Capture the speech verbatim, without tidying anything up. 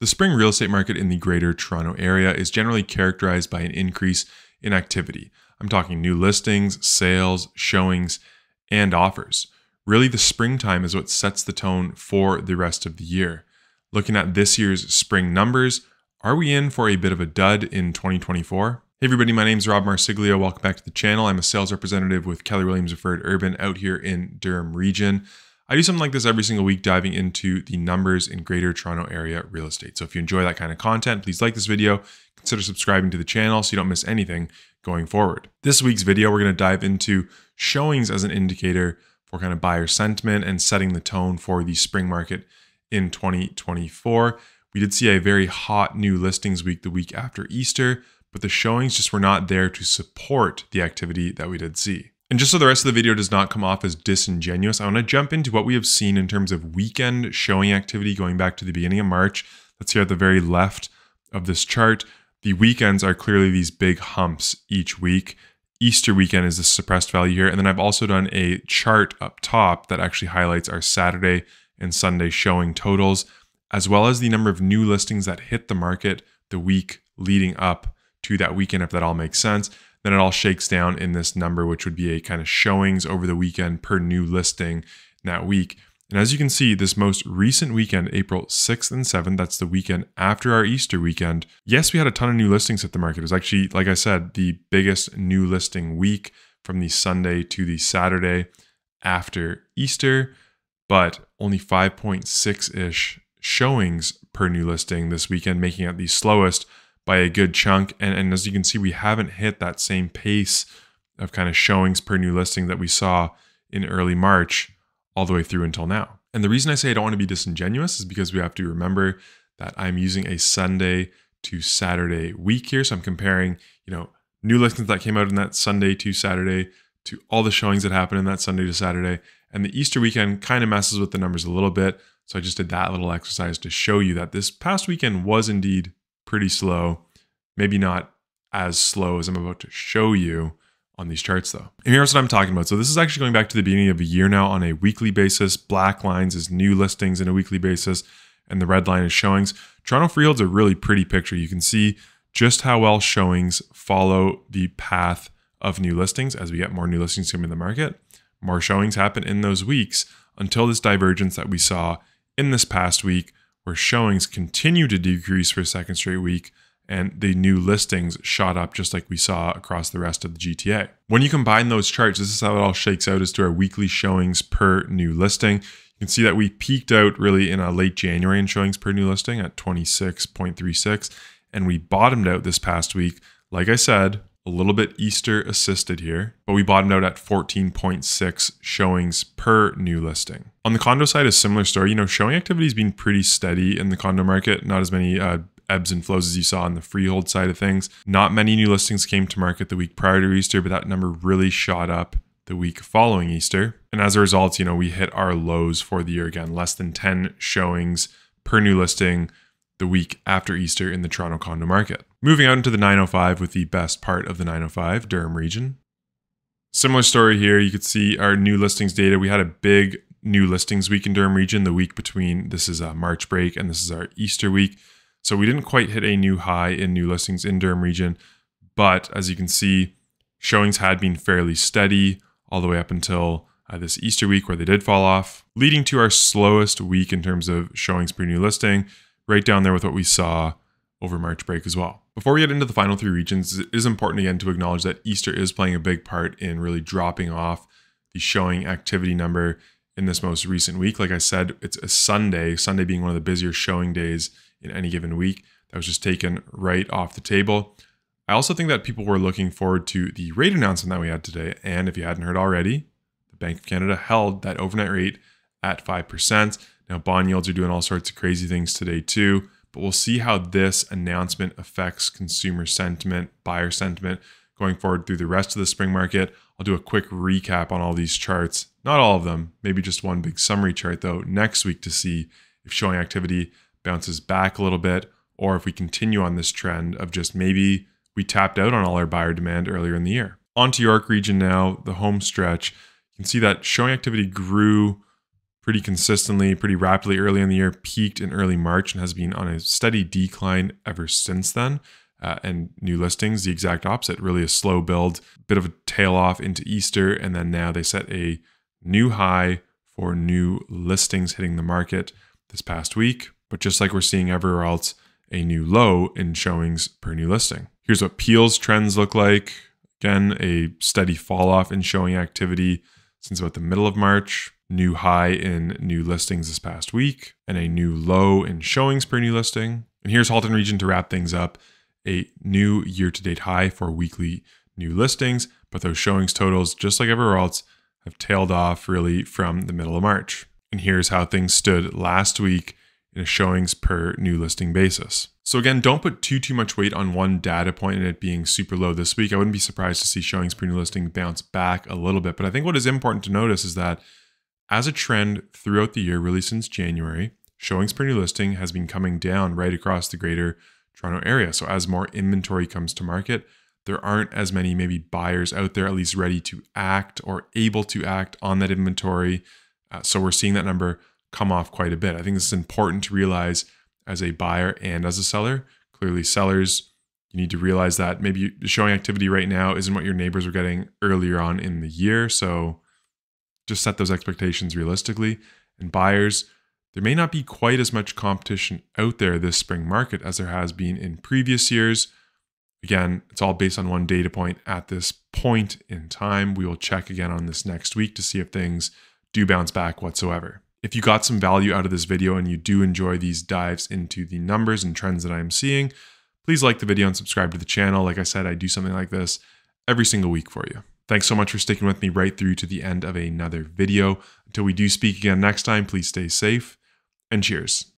The spring real estate market in the Greater Toronto Area is generally characterized by an increase in activity. I'm talking new listings, sales, showings, and offers. Really, the springtime is what sets the tone for the rest of the year. Looking at this year's spring numbers, are we in for a bit of a dud in twenty twenty-four? Hey everybody, my name is Rob Marsiglio. Welcome back to the channel. I'm a sales representative with Keller Williams Preferred Urban out here in Durham Region. I do something like this every single week, diving into the numbers in Greater Toronto Area real estate. So if you enjoy that kind of content, please like this video, consider subscribing to the channel so you don't miss anything going forward. This week's video, we're going to dive into showings as an indicator for kind of buyer sentiment and setting the tone for the spring market in twenty twenty-four. We did see a very hot new listings week the week after Easter, but the showings just were not there to support the activity that we did see. And just so the rest of the video does not come off as disingenuous, I want to jump into what we have seen in terms of weekend showing activity going back to the beginning of March. That's here at the very left of this chart. The weekends are clearly these big humps each week. Easter weekend is the suppressed value here. And then I've also done a chart up top that actually highlights our Saturday and Sunday showing totals, as well as the number of new listings that hit the market the week leading up to that weekend, if that all makes sense. Then it all shakes down in this number, which would be a kind of showings over the weekend per new listing that week. And as you can see, this most recent weekend, April sixth and seventh, that's the weekend after our Easter weekend. Yes, we had a ton of new listings hit the market. It was actually, like I said, the biggest new listing week from the Sunday to the Saturday after Easter, but only five point six-ish showings per new listing this weekend, making it the slowest by a good chunk. And, and as you can see, we haven't hit that same pace of kind of showings per new listing that we saw in early March all the way through until now. And the reason I say I don't want to be disingenuous is because we have to remember that I'm using a Sunday to Saturday week here. So I'm comparing, you know, new listings that came out in that Sunday to Saturday to all the showings that happened in that Sunday to Saturday. And the Easter weekend kind of messes with the numbers a little bit. So I just did that little exercise to show you that this past weekend was indeed pretty slow, maybe not as slow as I'm about to show you on these charts though. And here's what I'm talking about. So this is actually going back to the beginning of the year now on a weekly basis. Black lines is new listings in a weekly basis, and the red line is showings. Toronto Freehold's a really pretty picture. You can see just how well showings follow the path of new listings. As we get more new listings coming to the market, more showings happen in those weeks until this divergence that we saw in this past week, where showings continue to decrease for a second straight week and the new listings shot up just like we saw across the rest of the G T A. When you combine those charts, this is how it all shakes out as to our weekly showings per new listing. You can see that we peaked out really in late January in showings per new listing at twenty-six point three six, and we bottomed out this past week, like I said, a little bit Easter assisted here, but we bottomed out at fourteen point six showings per new listing. On the condo side, a similar story. You know, showing activity has been pretty steady in the condo market, not as many uh, ebbs and flows as you saw on the freehold side of things. Not many new listings came to market the week prior to Easter, but that number really shot up the week following Easter. And as a result, you know, we hit our lows for the year again, less than ten showings per new listing the week after Easter in the Toronto condo market. Moving out into the nine oh five with the best part of the nine oh five, Durham Region. Similar story here. You could see our new listings data. We had a big new listings week in Durham Region, the week between, this is a March break and this is our Easter week. So we didn't quite hit a new high in new listings in Durham Region, but as you can see, showings had been fairly steady all the way up until uh, this Easter week where they did fall off, leading to our slowest week in terms of showings per new listing, right down there with what we saw over March break as well. Before we get into the final three regions, it is important again to acknowledge that Easter is playing a big part in really dropping off the showing activity number in this most recent week. Like I said, it's a Sunday, Sunday being one of the busier showing days in any given week. That was just taken right off the table. I also think that people were looking forward to the rate announcement that we had today. And if you hadn't heard already, the Bank of Canada held that overnight rate at five percent. Now, bond yields are doing all sorts of crazy things today too, but we'll see how this announcement affects consumer sentiment, buyer sentiment going forward through the rest of the spring market. I'll do a quick recap on all these charts, not all of them, maybe just one big summary chart though, next week to see if showing activity bounces back a little bit, or if we continue on this trend of just maybe we tapped out on all our buyer demand earlier in the year. On to York Region now, the home stretch. You can see that showing activity grew pretty consistently, pretty rapidly early in the year, peaked in early March, and has been on a steady decline ever since then. Uh, and new listings, the exact opposite, really a slow build, bit of a tail off into Easter. And then now they set a new high for new listings hitting the market this past week. But just like we're seeing everywhere else, a new low in showings per new listing. Here's what Peel's trends look like. Again, a steady fall off in showing activity since about the middle of March. New high in new listings this past week, and a new low in showings per new listing. And here's Halton Region to wrap things up. A new year-to-date high for weekly new listings, but those showings totals, just like everywhere else, have tailed off really from the middle of March. And here's how things stood last week in a showings per new listing basis. So again, don't put too, too much weight on one data point and it being super low this week. I wouldn't be surprised to see showings per new listing bounce back a little bit. But I think what is important to notice is that as a trend throughout the year, really since January, showings per new listing has been coming down right across the Greater Toronto Area. So as more inventory comes to market, there aren't as many maybe buyers out there, at least ready to act or able to act on that inventory. Uh, so we're seeing that number come off quite a bit. I think this is important to realize as a buyer and as a seller. Clearly sellers, you need to realize that maybe showing activity right now isn't what your neighbors were getting earlier on in the year. So just set those expectations realistically. And buyers, there may not be quite as much competition out there this spring market as there has been in previous years. Again, it's all based on one data point at this point in time. We will check again on this next week to see if things do bounce back whatsoever. If you got some value out of this video and you do enjoy these dives into the numbers and trends that I'm seeing, please like the video and subscribe to the channel. Like I said, I do something like this every single week for you. Thanks so much for sticking with me right through to the end of another video. Until we do speak again next time, please stay safe and cheers.